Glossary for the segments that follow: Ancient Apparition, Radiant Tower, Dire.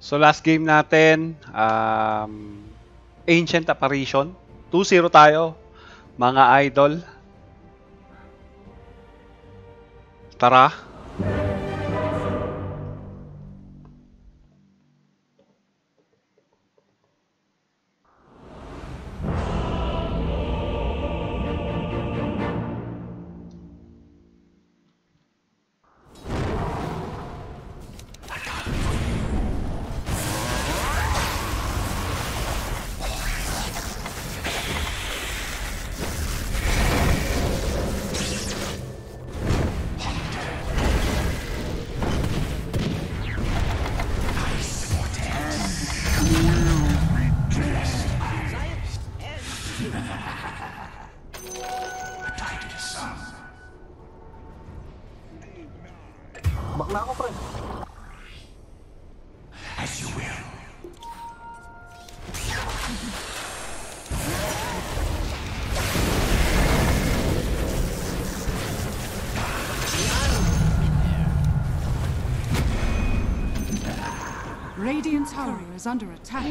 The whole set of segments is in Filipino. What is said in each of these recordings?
So last game natin, Ancient Apparition. 2-0 tayo, mga idol. Tara. Radiant Tower is under attack.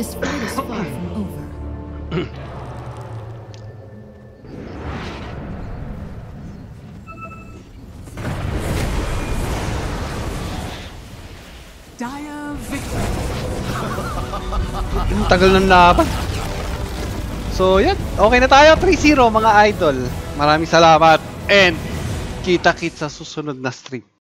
This fight is far from over. Dire victory. Ang tagal ng laban. So, yan. Okay na tayo. 3-0 mga idol. Maraming salamat. And kita-kit sa susunod na stream.